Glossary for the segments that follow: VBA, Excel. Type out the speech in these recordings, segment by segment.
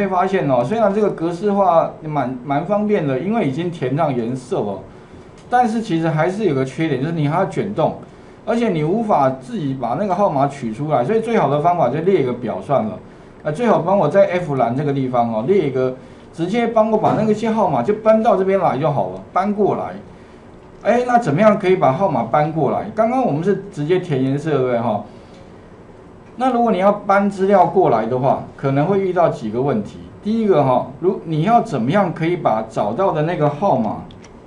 可以发现哦，虽然这个格式化蛮方便的，因为已经填上颜色哦，但是其实还是有个缺点，就是你还要卷动，而且你无法自己把那个号码取出来，所以最好的方法就列一个表算了。最好帮我在 F 栏这个地方哦，列一个，直接帮我把那些号码就搬到这边来就好了，搬过来。哎，那怎么样可以把号码搬过来？刚刚我们是直接填颜色，对不对哈？ 那如果你要搬资料过来的话，可能会遇到几个问题。第一个哈，你要怎么样可以把找到的那个号码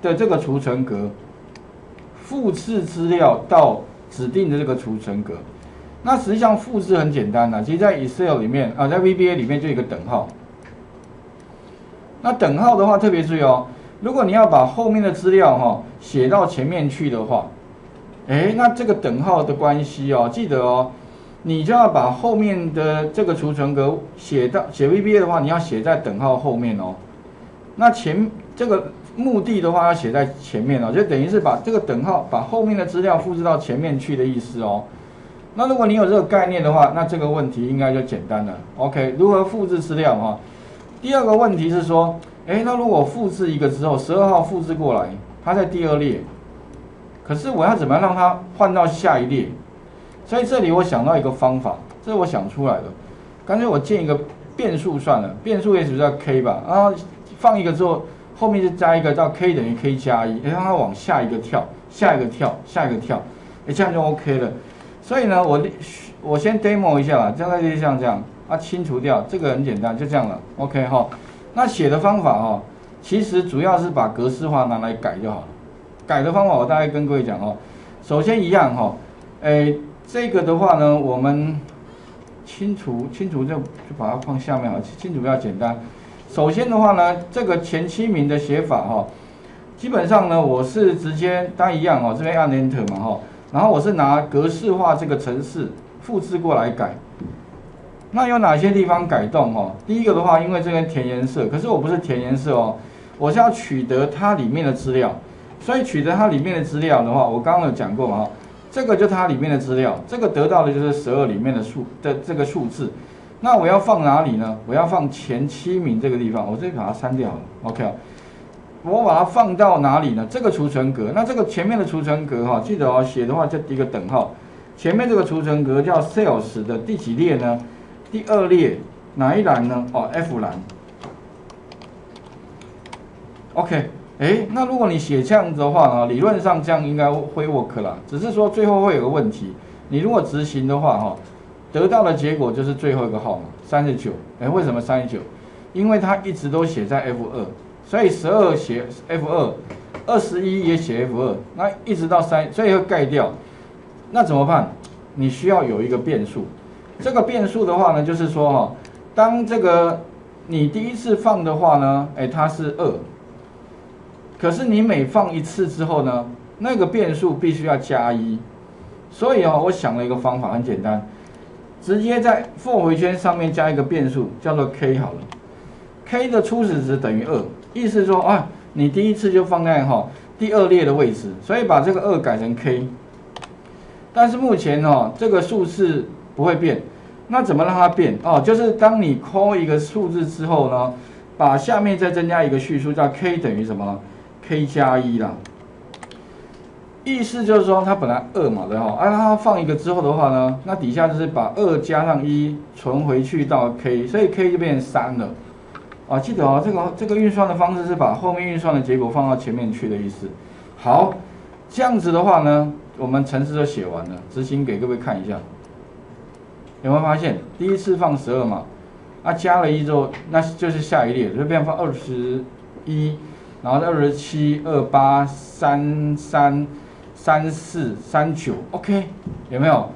的这个储存格复制资料到指定的这个储存格？那实际上复制很简单啦，其实在 Excel 里面啊，在 VBA 里面就有一个等号。那等号的话特别注意哦，如果你要把后面的资料哈写到前面去的话，哎，那这个等号的关系哦，记得哦。 你就要把后面的这个储存格写 VBA 的话，你要写在等号后面哦。那这个目的的话要写在前面哦，就等于是把这个等号把后面的资料复制到前面去的意思哦。那如果你有这个概念的话，那这个问题应该就简单了。OK， 如何复制资料啊？第二个问题是说，那如果复制一个之后， 12号复制过来，它在第二列，可是我要怎么样让它换到下一列？ 所以这里我想到一个方法，这是我想出来的。干脆我建一个变数算了，变数也许叫 k 吧，然后放一个之后，后面就加一个叫 k 等于 k 加一，让它往下一个跳，下一个跳，下一个跳，这样就 OK 了。所以呢，我先 demo 一下啦，像这样啊，清除掉，这个很简单，就这样了。OK 哈，那写的方法哦，其实主要是把格式化拿来改就好了。改的方法我大概跟各位讲哦，首先一样哈，这个的话呢，我们清除就把它放下面好，清除比较简单。首先的话呢，这个前7名的写法哈，基本上呢我是直接当一样哦，这边按 Enter 嘛哈，然后我是拿格式化这个程式复制过来改。那有哪些地方改动哦？第一个的话，因为这边填颜色，可是我不是填颜色哦，我是要取得它里面的资料，所以取得它里面的资料的话，我刚刚有讲过嘛。 这个就它里面的资料，这个得到的就是12里面的这个数字。那我要放哪里呢？我要放前7名这个地方，我这里把它删掉了。OK， 我把它放到哪里呢？这个储存格。那这个前面的储存格哈，记得哦，写的话就一个等号。前面这个储存格叫 Sales 的第几列呢？第2列哪一栏呢？哦 ，F 栏。OK。 那如果你写这样子的话呢，理论上这样应该会 work 啦，只是说最后会有个问题，你如果执行的话哈，得到的结果就是最后一个号码39。为什么39？因为它一直都写在 F2， 所以12写 F2， 21也写 F2， 那一直到3，所以会盖掉。那怎么办？你需要有一个变数，这个变数的话呢，就是说哈，当这个你第一次放的话呢，它是2。 可是你每放一次之后呢，那个变数必须要加1，所以啊、我想了一个方法，很简单，直接在for回圈上面加一个变数，叫做 k 好了 ，k 的初始值等于2，意思说啊，你第一次就放在第2列的位置，所以把这个2改成 k， 但是目前这个数字不会变，那怎么让它变？就是当你 call 一个数字之后呢，把下面再增加一个序数，叫 k 等于什么？ k 加1啦，意思就是说它本来2嘛，对哈，它放一个之后的话呢，那底下就是把2加上1存回去到 k， 所以 k 就变成3了。记得这个运算的方式是把后面运算的结果放到前面去的意思。好，这样子的话呢，我们程式就写完了，执行给各位看一下，有没有发现第一次放12嘛，加了1之后，那就是下一列就变放21。 然后27、28、33、34、39 ，OK， 有没有？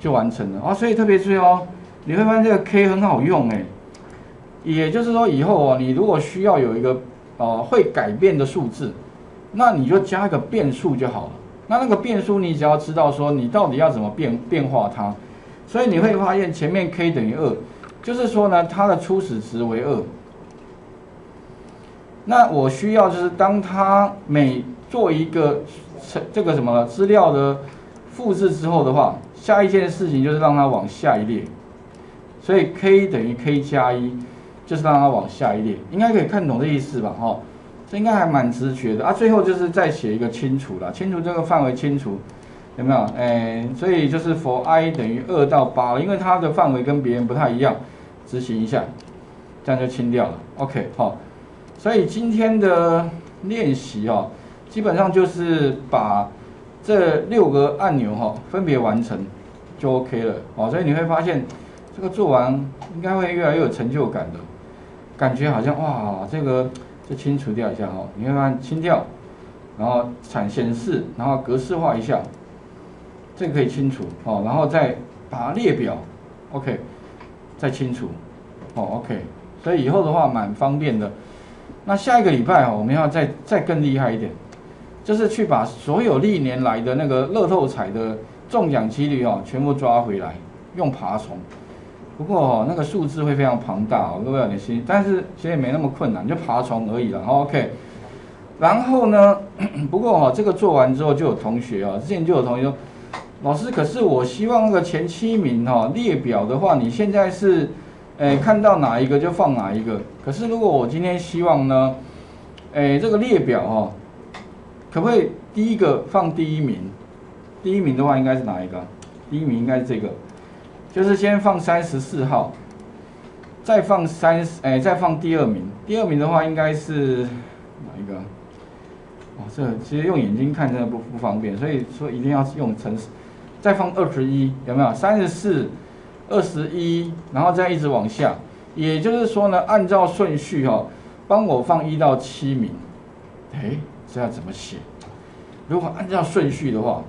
就完成了所以特别注意哦，你会发现这个 K 很好用也就是说以后你如果需要有一个会改变的数字，那你就加一个变数就好了。那个变数你只要知道说你到底要怎么变化它，所以你会发现前面 K 等于2，就是说呢它的初始值为2。 那我需要就是当它每做一个资料的复制之后的话，下一件事情就是让它往下一列，所以 k 等于 k 加1，就是让它往下一列，应该可以看懂这意思吧？哈，这应该还蛮直觉的啊。最后就是再写一个清除啦，清除这个范围清除，有没有？所以就是 for i 等于2到8，因为它的范围跟别人不太一样，执行一下，这样就清掉了。OK， 好，所以今天的练习哦，基本上就是把这6个按钮哈分别完成就 OK 了哦。所以你会发现。 这个做完应该会越来越有成就感的，感觉好像哇，这个就清除掉一下哦，你会发现清掉，然后显示，然后格式化一下，这个可以清除哦，然后再把它列表 ，OK， 再清除哦 ，OK， 所以以后的话蛮方便的。那下一个礼拜哦，我们要再更厉害一点，就是去把所有历年来的那个乐透彩的中奖几率哦，全部抓回来，用爬虫。 不过哦，那个数字会非常庞大哦，各位有点心，但是其实也没那么困难，就爬虫而已啦。OK， 然后呢，不过哦，这个做完之后就有同学哦，之前就有同学说，老师，可是我希望那个前7名哦，列表的话，你现在是，看到哪一个就放哪一个。可是如果我今天希望呢，这个列表哦，可不可以第一个放第1名？第1名的话应该是哪一个？第1名应该是这个。 就是先放34号，再放再放第2名。第2名的话应该是哪一个？哦，这其实用眼睛看真的不方便，所以说一定要用程式。再放21，有没有？34、21，然后再一直往下。也就是说呢，按照顺序哦，帮我放1到7名。这要怎么写？如果按照顺序的话。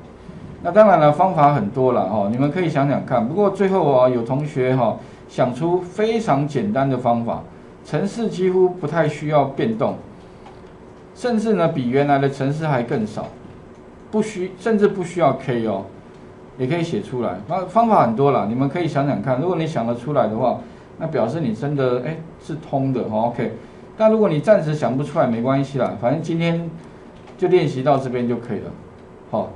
那当然了，方法很多了哦，你们可以想想看。不过最后啊，有同学哈想出非常简单的方法，程式几乎不太需要变动，甚至呢比原来的程式还更少，甚至不需要 K 哦，也可以写出来。方法很多了，你们可以想想看。如果你想得出来的话，那表示你真的是通的哦。OK， 但如果你暂时想不出来没关系啦，反正今天就练习到这边就可以了。好。